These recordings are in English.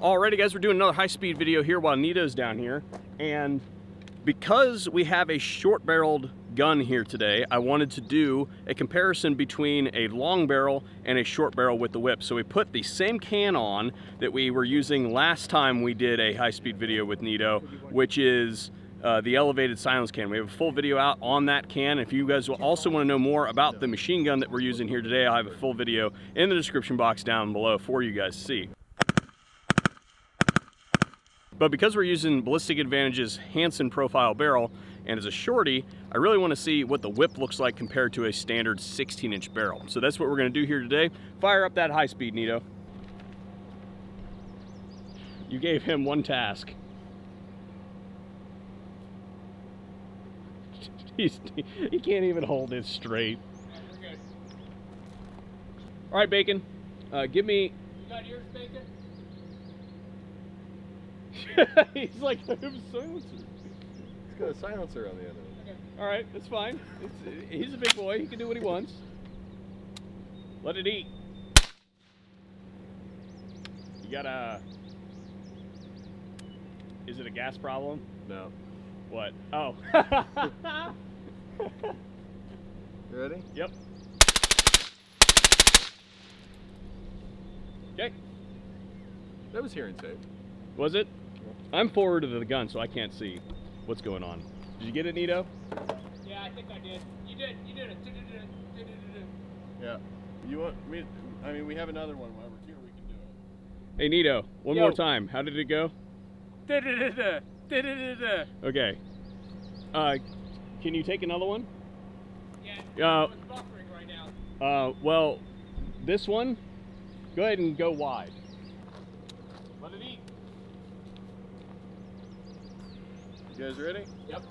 Alrighty guys, we're doing another high-speed video here while Nito's down here, and because we have a short-barreled gun here today, I wanted to do a comparison between a long barrel and a short barrel with the whip. So we put the same can on that we were using last time we did a high-speed video with Nito, which is the elevated silence can. We have a full video out on that can. If you guys will also want to know more about the machine gun that we're using here today, I'll have a full video in the description box down below for you guys to see. But because we're using Ballistic Advantage's Hansen profile barrel, and as a shorty, I really want to see what the whip looks like compared to a standard 16-inch barrel. So that's what we're going to do here today. Fire up that high speed, Nito. You gave him one task. He can't even hold it straight. All right, Bacon, give me... You got yours, Bacon? He's like, I have a silencer. Let's go a silencer on the other one. Okay. All right, that's fine. He's a big boy. He can do what he wants. Let it eat. You got a... Is it a gas problem? No. What? Oh. You ready? Yep. Okay. That was hearing safe. Was it? I'm forward of the gun, so I can't see what's going on. Did you get it, Nito? Yeah, I think I did. You did. You did it. Yeah. You want me? I mean, we have another one. While we're here, we can do it. Hey, Nito, one more time. How did it go? Okay. Can you take another one? Yeah. It's buffering right now. Well, this one. Go ahead and go wide. Let it eat. You guys ready? Yep.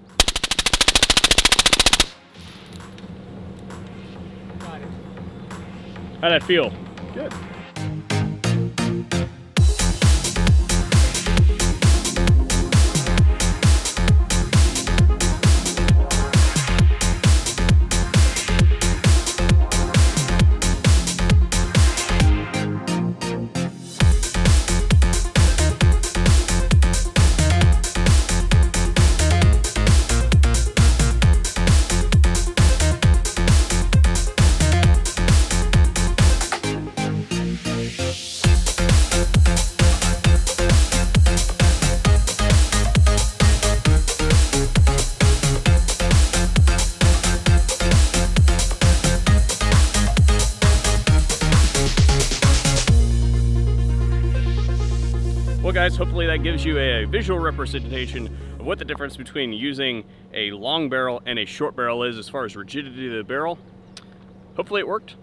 Got it. How'd that feel? Good. Well guys, hopefully that gives you a visual representation of what the difference between using a long barrel and a short barrel is as far as rigidity of the barrel. Hopefully it worked.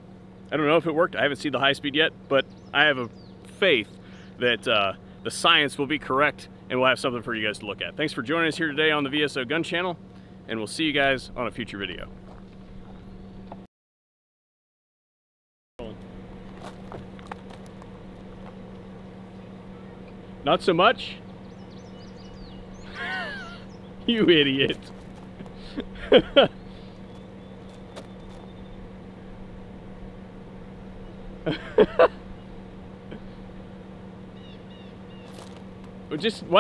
I don't know if it worked. I haven't seen the high speed yet, but I have a faith that the science will be correct and we'll have something for you guys to look at. Thanks for joining us here today on the VSO Gun Channel, and we'll see you guys on a future video. Not so much? You idiot. Why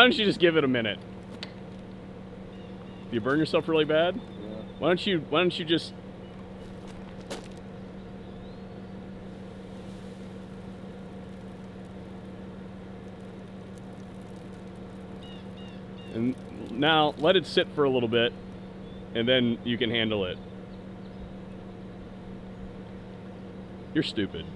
don't you just give it a minute? You burn yourself really bad? Yeah. Why don't you just... And now let it sit for a little bit and then you can handle it. You're stupid.